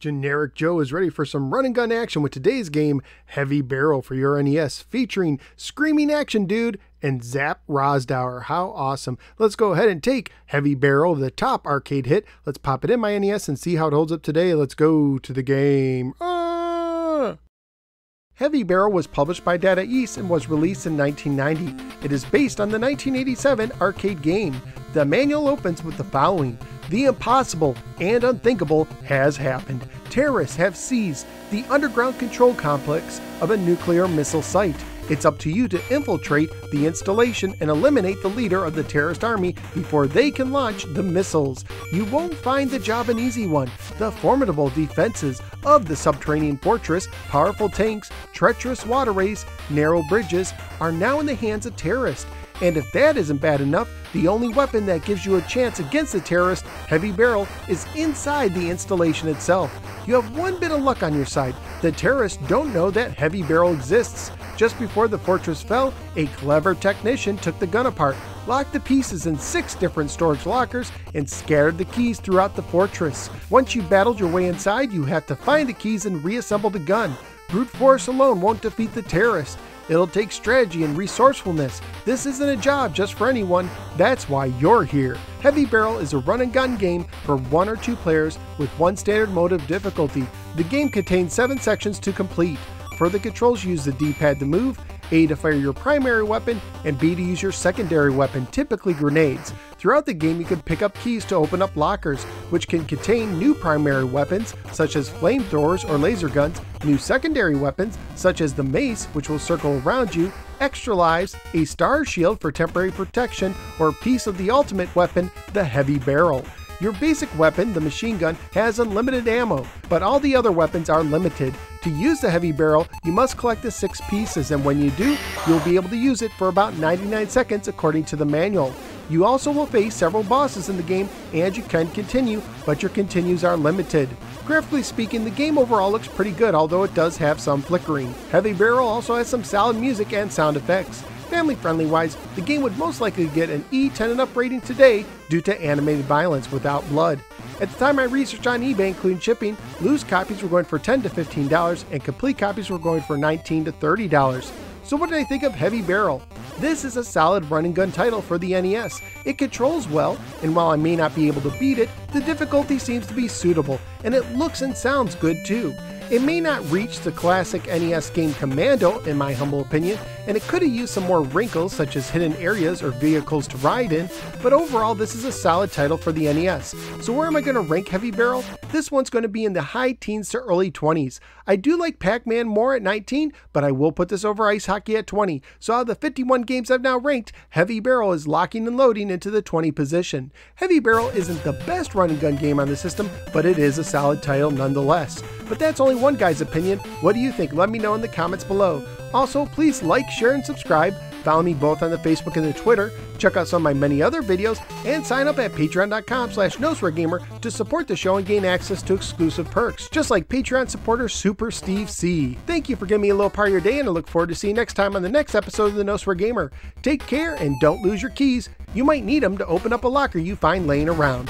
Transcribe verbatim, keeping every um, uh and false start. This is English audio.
Generic Joe is ready for some run and gun action with today's game, Heavy Barrel for your N E S, featuring Screaming Action Dude and Zap Rosdower. How awesome. Let's go ahead and take Heavy Barrel, the top arcade hit. Let's pop it in my N E S and see how it holds up today. Let's go to the game. Ah! Heavy Barrel was published by Data East and was released in nineteen ninety. It is based on the nineteen eighty-seven arcade game. The manual opens with the following. The impossible and unthinkable has happened. Terrorists have seized the underground control complex of a nuclear missile site. It's up to you to infiltrate the installation and eliminate the leader of the terrorist army before they can launch the missiles. You won't find the job an easy one. The formidable defenses of the subterranean fortress, powerful tanks, treacherous waterways, narrow bridges are now in the hands of terrorists. And if that isn't bad enough, the only weapon that gives you a chance against the terrorist, Heavy Barrel, is inside the installation itself. You have one bit of luck on your side. The terrorists don't know that Heavy Barrel exists. Just before the fortress fell, a clever technician took the gun apart, locked the pieces in six different storage lockers, and scattered the keys throughout the fortress. Once you battled your way inside, you have to find the keys and reassemble the gun. Brute force alone won't defeat the terrorist. It'll take strategy and resourcefulness. This isn't a job just for anyone. That's why you're here. Heavy Barrel is a run-and-gun game for one or two players with one standard mode of difficulty. The game contains seven sections to complete. For the controls, use the D-pad to move, A to fire your primary weapon, and B to use your secondary weapon, typically grenades. Throughout the game, you can pick up keys to open up lockers, which can contain new primary weapons, such as flamethrowers or laser guns, new secondary weapons, such as the mace, which will circle around you, extra lives, a star shield for temporary protection, or a piece of the ultimate weapon, the Heavy Barrel. Your basic weapon, the machine gun, has unlimited ammo, but all the other weapons are limited. To use the Heavy Barrel, you must collect the six pieces, and when you do, you'll be able to use it for about ninety-nine seconds according to the manual. You also will face several bosses in the game, and you can continue, but your continues are limited. Graphically speaking, the game overall looks pretty good, although it does have some flickering. Heavy Barrel also has some solid music and sound effects. Family-friendly wise, the game would most likely get an E ten and up rating today due to animated violence without blood. At the time I researched on eBay, including shipping, loose copies were going for ten to fifteen dollars and complete copies were going for nineteen to thirty dollars. So what did I think of Heavy Barrel? This is a solid run-and-gun title for the N E S. It controls well, and while I may not be able to beat it, the difficulty seems to be suitable, and it looks and sounds good too. It may not reach the classic N E S game Commando, in my humble opinion, and it could have used some more wrinkles such as hidden areas or vehicles to ride in, but overall this is a solid title for the N E S. So where am I going to rank Heavy Barrel? This one's going to be in the high teens to early twenties. I do like Pac-Man more at nineteen, but I will put this over Ice Hockey at twenty, so out of the fifty-one games I've now ranked, Heavy Barrel is locking and loading into the twenty position. Heavy Barrel isn't the best run and gun game on the system, but it is a solid title nonetheless. But that's only one guy's opinion. What do you think? Let me know in the comments below. Also, please like, share, and subscribe. Follow me both on the Facebook and the Twitter. Check out some of my many other videos and sign up at patreon.com slash nosweargamer to support the show and gain access to exclusive perks, just like Patreon supporter Super Steve C. Thank you for giving me a little part of your day, and I look forward to seeing you next time on the next episode of the No Swear Gamer. Take care and don't lose your keys. You might need them to open up a locker you find laying around.